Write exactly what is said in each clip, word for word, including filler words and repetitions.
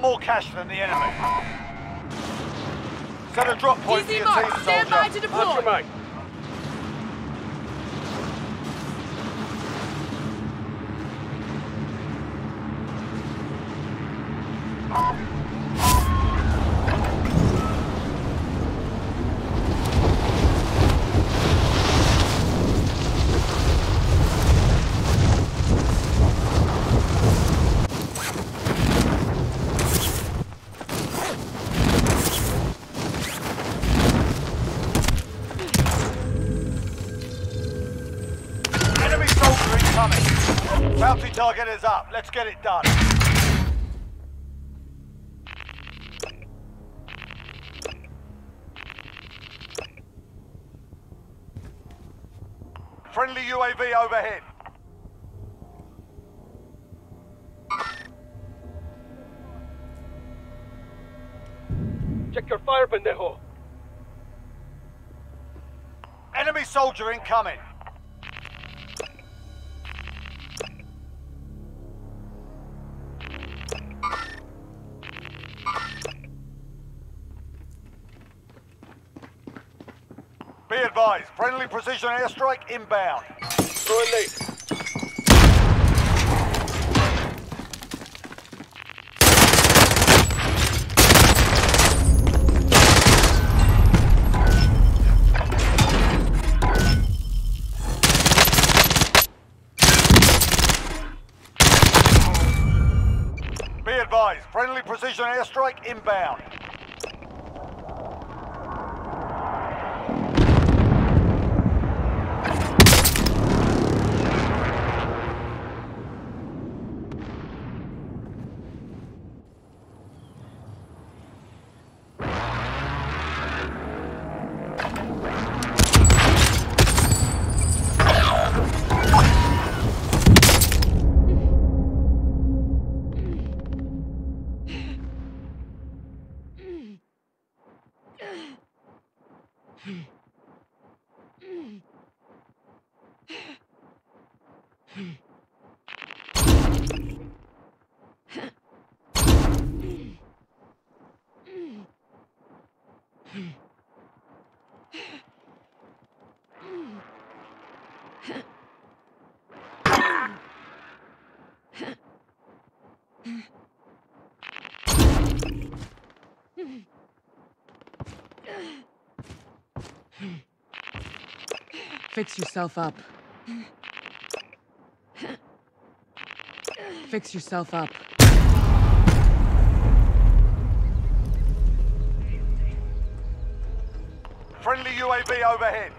still more cash than the enemy. Set a drop point for your team, soldier. Stand by to deploy. After me. Bounty target is up. Let's get it done. Friendly U A V overhead. Check your fire, pendejo. Enemy soldier incoming. Be advised, friendly precision airstrike inbound. Through a lead. Be advised, friendly precision airstrike inbound. Fix yourself up. Fix yourself up. Friendly U A V overhead.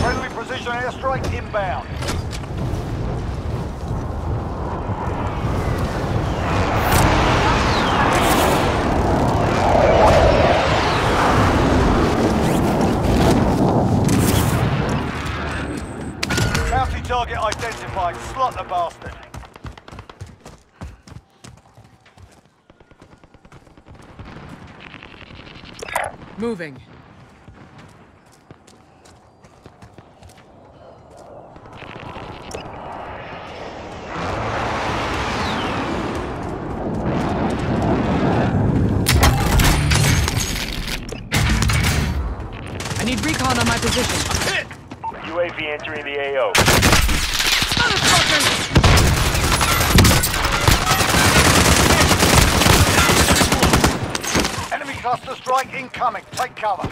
Friendly precision airstrike inbound. Bounty target identified. Slot the bastard. Moving. Position. Hit. U A V entering the A O. Motherfuckers! Enemy cluster strike incoming. Take cover.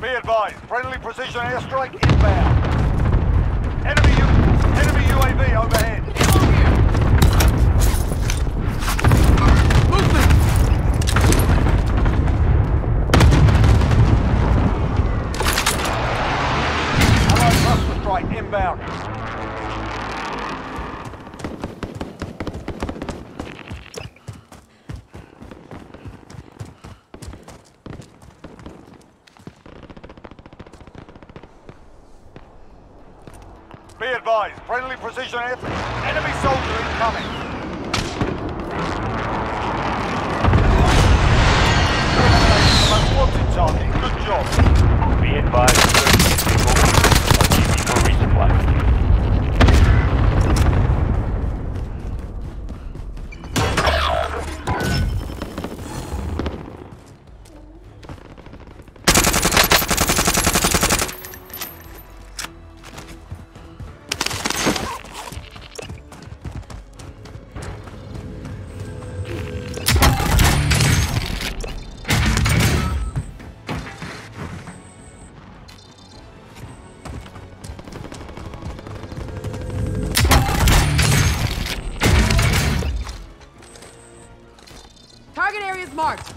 Be advised, friendly precision airstrike inbound. Enemy U enemy U A V overhead. Inbound. Be Be advised, friendly precision airfield. Enemy soldier incoming. Unwanted target. Good job. Be advised, thirty people are using for marked.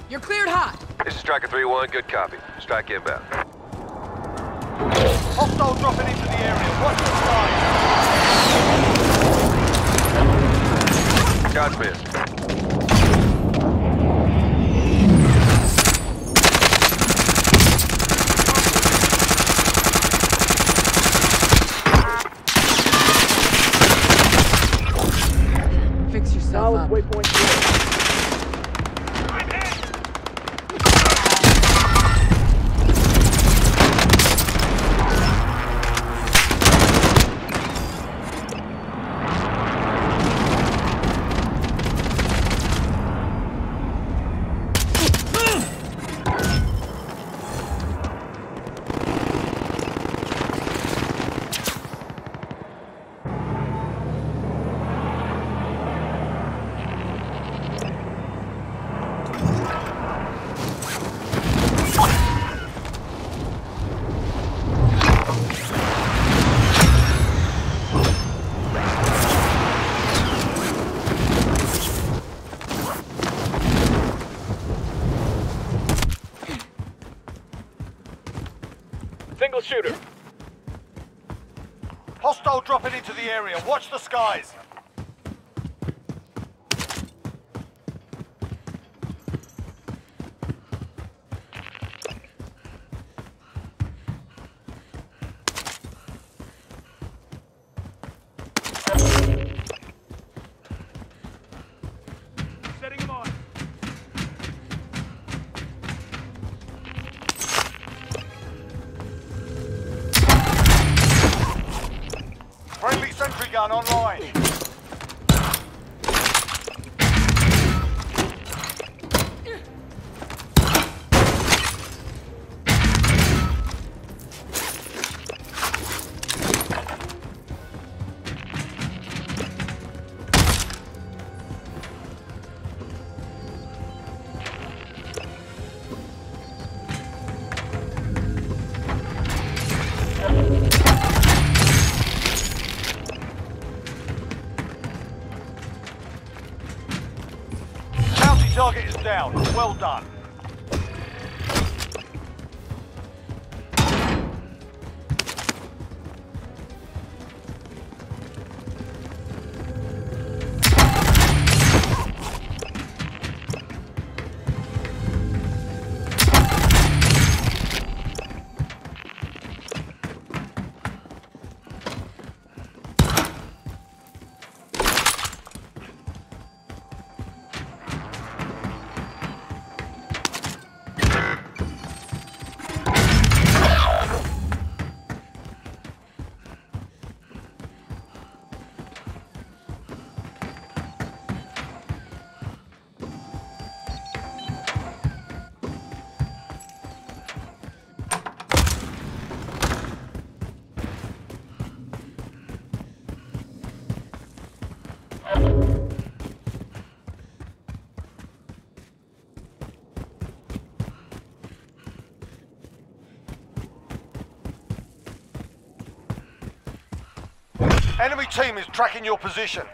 You're cleared hot. This is Stryker three one. Good copy. Strike inbound. Hostile dropping into the area. Watch the side. Shots missed. Fix yourself up. Waypoint. Single shooter. Hostile dropping into the area. Watch the skies. Sentry gun online. Target is down. Well done. Enemy team is tracking your position.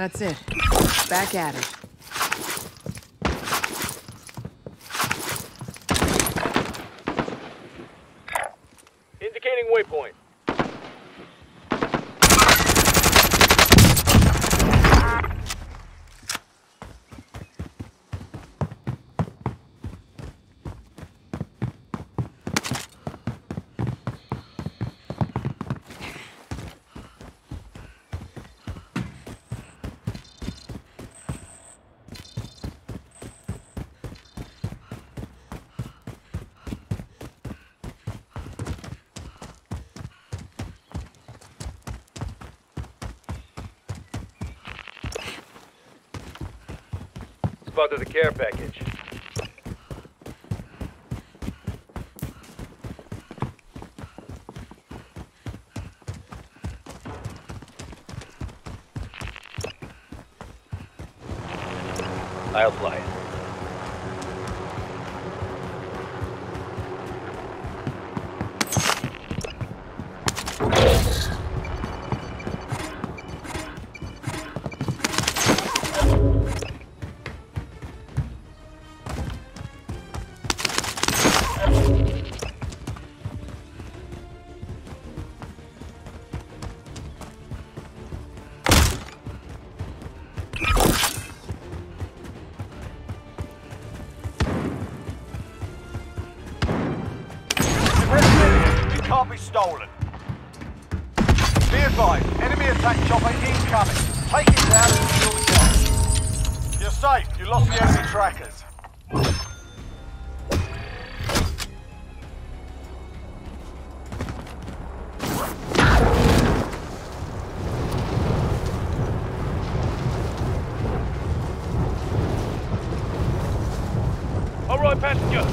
That's it. Back at it. Indicating waypoint. To the care package. I'll fly it. Stolen. Be advised, enemy attack chopper incoming. Take it down and kill the guy. You're safe. You lost the enemy trackers. All right, passenger.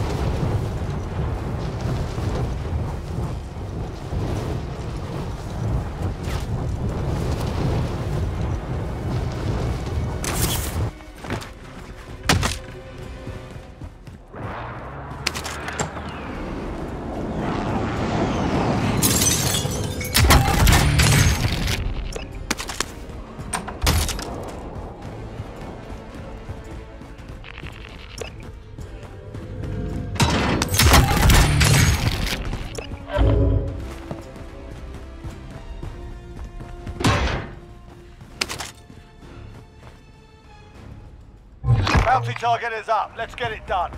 Bounty target is up. Let's get it done.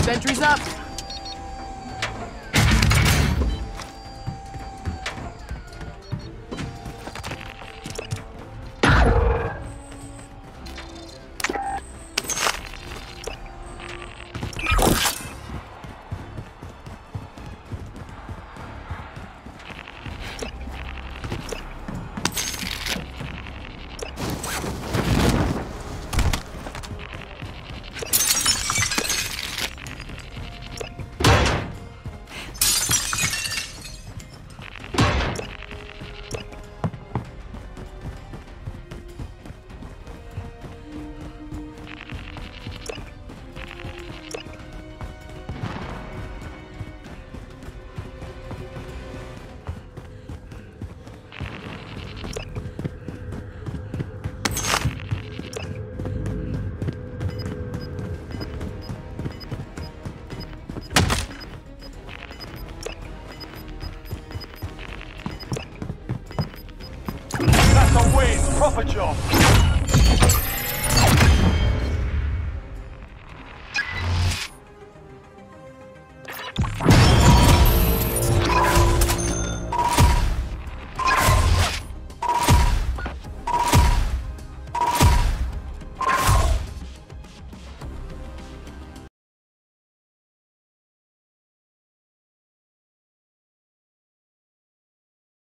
Sentries up. Proper job.